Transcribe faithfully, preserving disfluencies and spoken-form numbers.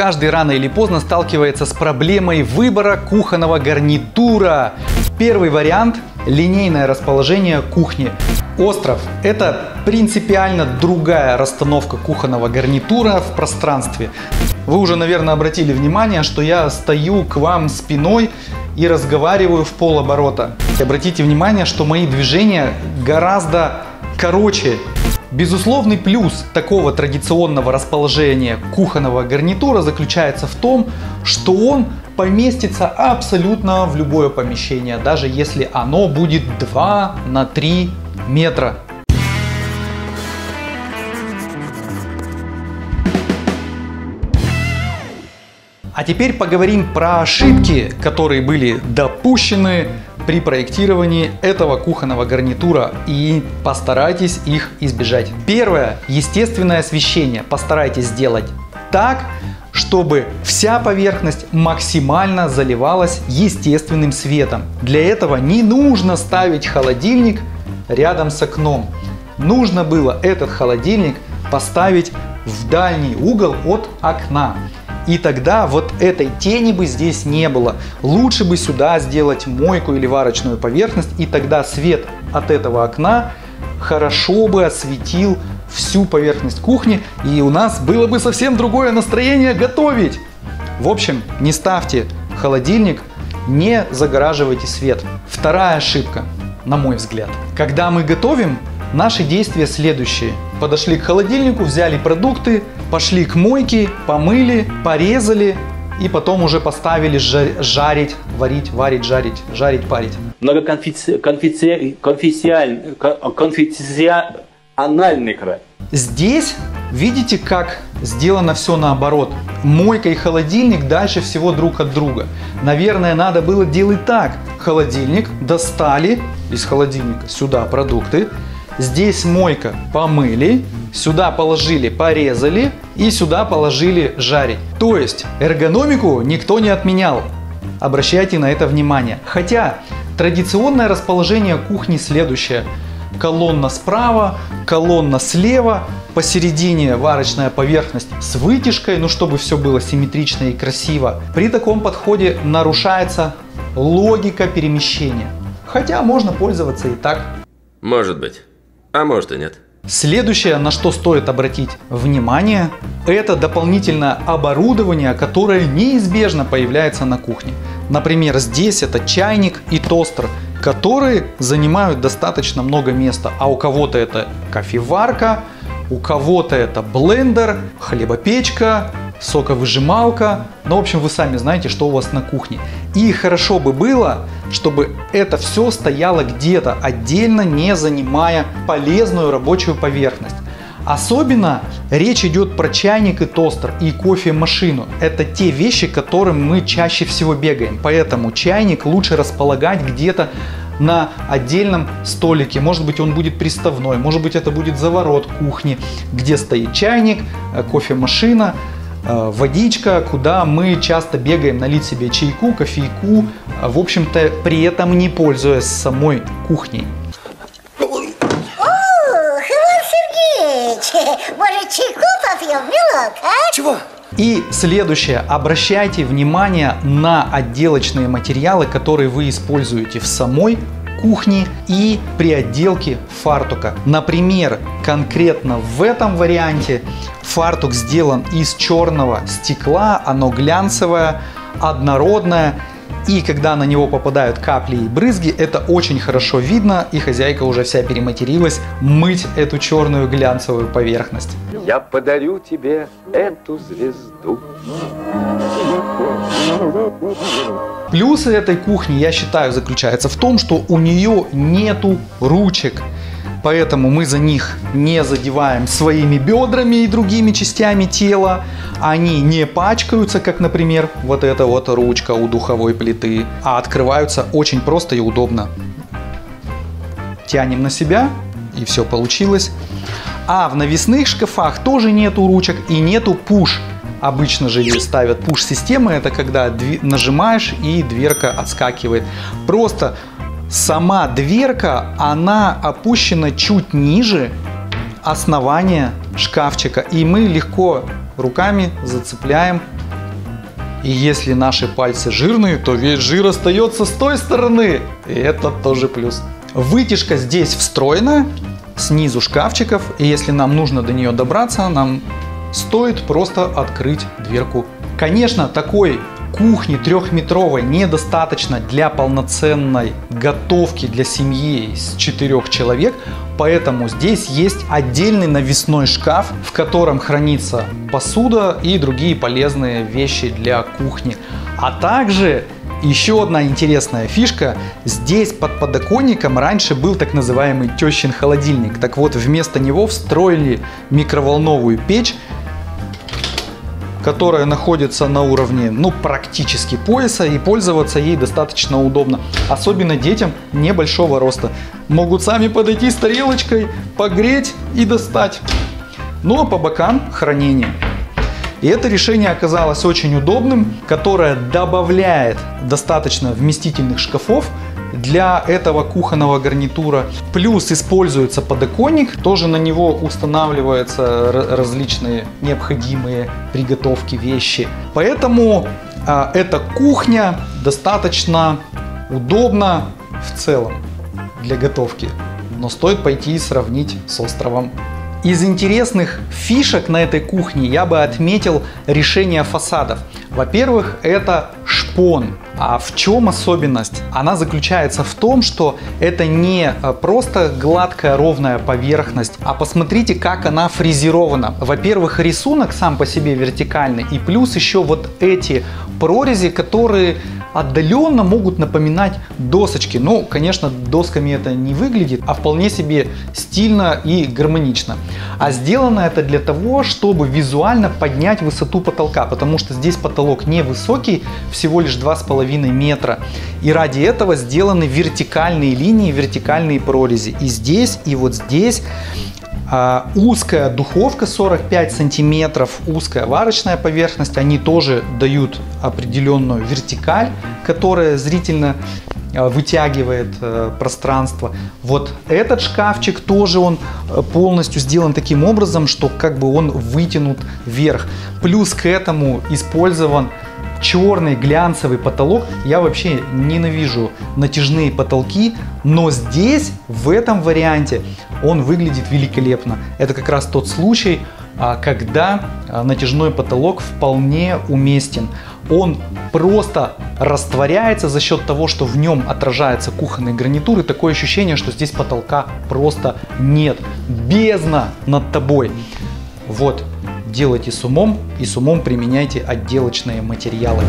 каждый рано или поздно сталкивается с проблемой выбора кухонного гарнитура. Первый вариант – линейное расположение кухни. Остров – это принципиально другая расстановка кухонного гарнитура в пространстве. Вы уже, наверное, обратили внимание, что я стою к вам спиной и разговариваю в полоборота. Обратите внимание, что мои движения гораздо короче. Безусловный плюс такого традиционного расположения кухонного гарнитура заключается в том, что он поместится абсолютно в любое помещение, даже если оно будет два на три метра. А теперь поговорим про ошибки, которые были допущены при проектировании этого кухонного гарнитура, и постарайтесь их избежать. Первое. Естественное освещение. Постарайтесь сделать так, чтобы вся поверхность максимально заливалась естественным светом. Для этого не нужно ставить холодильник рядом с окном. Нужно было этот холодильник поставить в дальний угол от окна. И тогда вот этой тени бы здесь не было. Лучше бы сюда сделать мойку или варочную поверхность, и тогда свет от этого окна хорошо бы осветил всю поверхность кухни, и у нас было бы совсем другое настроение готовить. В общем, не ставьте холодильник, не загораживайте свет. Вторая ошибка, на мой взгляд. Когда мы готовим, наши действия следующие. Подошли к холодильнику, взяли продукты, пошли к мойке, помыли, порезали и потом уже поставили жарить, варить, варить, жарить, жарить, парить. Многоконфессиональный край. Здесь видите, как сделано все наоборот. Мойка и холодильник дальше всего друг от друга. Наверное, надо было делать так. Холодильник достали из холодильника сюда продукты. Здесь мойка, помыли, сюда положили, порезали и сюда положили жарить. То есть эргономику никто не отменял. Обращайте на это внимание. Хотя традиционное расположение кухни следующее. Колонна справа, колонна слева, посередине варочная поверхность с вытяжкой, ну чтобы все было симметрично и красиво. При таком подходе нарушается логика перемещения. Хотя можно пользоваться и так. Может быть. А может и нет. Следующее, на что стоит обратить внимание, это дополнительное оборудование, которое неизбежно появляется на кухне. Например, здесь это чайник и тостер, которые занимают достаточно много места. А у кого-то это кофеварка, у кого-то это блендер, хлебопечка, соковыжималка. Ну, в общем, вы сами знаете, что у вас на кухне. И хорошо бы было, чтобы это все стояло где-то отдельно, не занимая полезную рабочую поверхность. Особенно речь идет про чайник и тостер, и кофемашину. Это те вещи, к которым мы чаще всего бегаем. Поэтому чайник лучше располагать где-то на отдельном столике. Может быть, он будет приставной, может быть, это будет заворот кухни, где стоит чайник, кофемашина, водичка, куда мы часто бегаем налить себе чайку, кофейку, в общем-то, при этом не пользуясь самой кухней. О, Иван Сергеевич, может, чайку попьем, милок, а? Чего? И следующее, обращайте внимание на отделочные материалы, которые вы используете в самой кухне и при отделке фартука. Например, конкретно в этом варианте фартук сделан из черного стекла, оно глянцевое, однородное, и когда на него попадают капли и брызги, это очень хорошо видно, и хозяйка уже вся перематерилась мыть эту черную глянцевую поверхность. Я подарю тебе эту звезду. Плюсы этой кухни, я считаю, заключаются в том, что у нее нету ручек. Поэтому мы за них не задеваем своими бедрами и другими частями тела. Они не пачкаются, как, например, вот эта вот ручка у духовой плиты, а открываются очень просто и удобно. Тянем на себя, и все получилось. А в навесных шкафах тоже нету ручек и нету пуш. Обычно же ее ставят пуш-системы, это когда нажимаешь и дверка отскакивает. Просто сама дверка, она опущена чуть ниже основания шкафчика, и мы легко руками зацепляем И если наши пальцы жирные, то весь жир остается с той стороны. И это тоже плюс. Вытяжка здесь встроена, снизу шкафчиков. И если нам нужно до нее добраться, нам стоит просто открыть дверку. Конечно, такой кухни трехметровой недостаточно для полноценной готовки для семьи из четырех человек, поэтому здесь есть отдельный навесной шкаф, в котором хранится посуда и другие полезные вещи для кухни. А также еще одна интересная фишка. Здесь под подоконником раньше был так называемый тещин холодильник. Так вот, вместо него встроили микроволновую печь, которая находится на уровне, ну, практически пояса, и пользоваться ей достаточно удобно. Особенно детям небольшого роста. Могут сами подойти с тарелочкой, погреть и достать. Ну а по бокам хранение. И это решение оказалось очень удобным, которое добавляет достаточно вместительных шкафов для этого кухонного гарнитура. Плюс используется подоконник, тоже на него устанавливаются различные необходимые приготовки, вещи. Поэтому а, эта кухня достаточно удобна в целом для готовки. Но стоит пойти и сравнить с островом. Из интересных фишек на этой кухне я бы отметил решение фасадов. Во-первых, это шпон. А в чем особенность? Она заключается в том, что это не просто гладкая ровная поверхность, а посмотрите, как она фрезерована. Во-первых, рисунок сам по себе вертикальный, и плюс еще вот эти прорези, которые отдаленно могут напоминать досочки. Ну, конечно, досками это не выглядит, а вполне себе стильно и гармонично. А сделано это для того, чтобы визуально поднять высоту потолка, потому что здесь потолок невысокий, всего лишь два с половиной метра. И ради этого сделаны вертикальные линии, вертикальные прорези. И здесь, и вот здесь. А, узкая духовка сорок пять сантиметров, узкая варочная поверхность, они тоже дают определенную вертикаль, которая зрительно а, вытягивает а, пространство. Вот этот шкафчик тоже он а, полностью сделан таким образом, что как бы он вытянут вверх. Плюс к этому использован черный глянцевый потолок. Я вообще ненавижу натяжные потолки, но здесь, в этом варианте, он выглядит великолепно. Это как раз тот случай, когда натяжной потолок вполне уместен. Он просто растворяется за счет того, что в нем отражаются кухонные гарнитуры. Такое ощущение, что здесь потолка просто нет. Бездна над тобой. Вот. Делайте с умом, и с умом применяйте отделочные материалы.